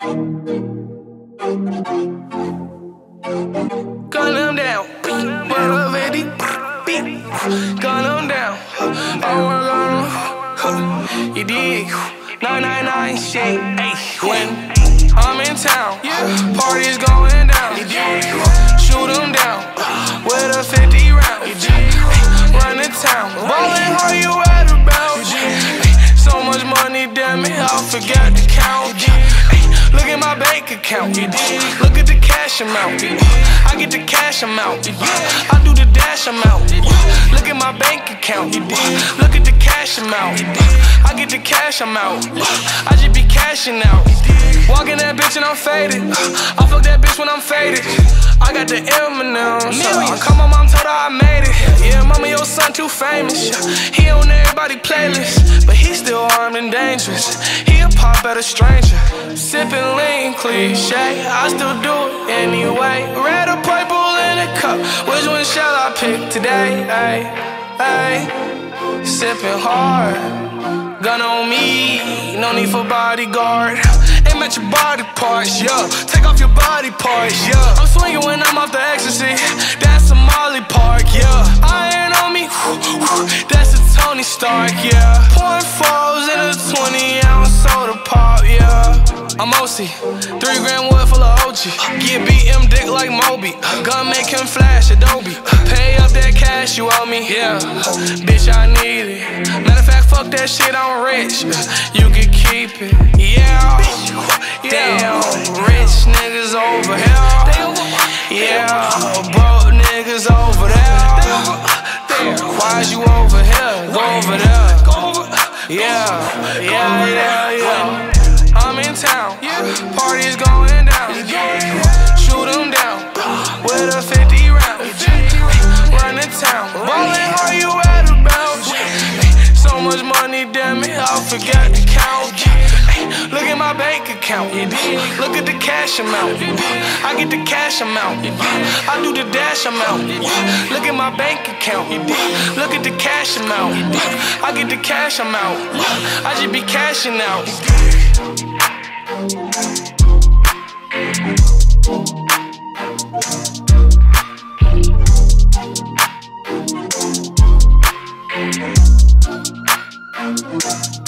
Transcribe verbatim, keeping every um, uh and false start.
Gun him down, well, lady, gun him down. Oh, I got him. You dig? nine nine nine shit. When I'm in town, party's going down. You dig? Shoot him down with a fifty round. You dig? Run the town. Ballin', how you at about? So much money, damn it, I forgot to count. Look at my bank account, you dig? Look at the cash amount, I get the cash amount, I do the dash amount. Look at my bank account, you dig? Look at the cash amount, I get the cash amount, I just be cashing out. Walking that bitch and I'm faded, I fuck that bitch when I'm faded. I got the Eminem, so I call my mom, told her I made it. Yeah, mama, your son too famous, he on everybody's playlist, but he still armed and dangerous. He'll pop at a stranger. Sippin' lean, cliche, I still do it anyway. Red or purple in a cup, which one shall I pick today? Ay, ay. Sippin' hard, gun on me, no need for bodyguard. Aim at your body parts, yeah, take off your body parts, yeah. I'm swinging when I'm off the ecstasy, that's a Molly Park, yeah. Iron on me, that's a Tony Stark, yeah. Pouring fours in a twenty ounce soda pop, yeah. I'm O C, three grand wood full of O G. Get B M dick like Moby, gun make him flash Adobe. Pay up that cash you owe me, yeah. Bitch, I need it. Matter of fact, fuck that shit, I'm rich. You can keep it, yeah. Damn, rich niggas over here, yeah. Broke niggas over there. Why's you over here? Go over there, yeah, yeah, yeah, yeah. I'm in town, party's going down. Shoot him down with a fifty round. Run the town, ballin', how you at about? So much money, damn it, I forgot to count. Look at my bank account, look at the cash amount, I get the cash amount, I do the dash amount. Look at my bank account, look at the cash amount, I get the cash amount, I just be cashing out. Thank you.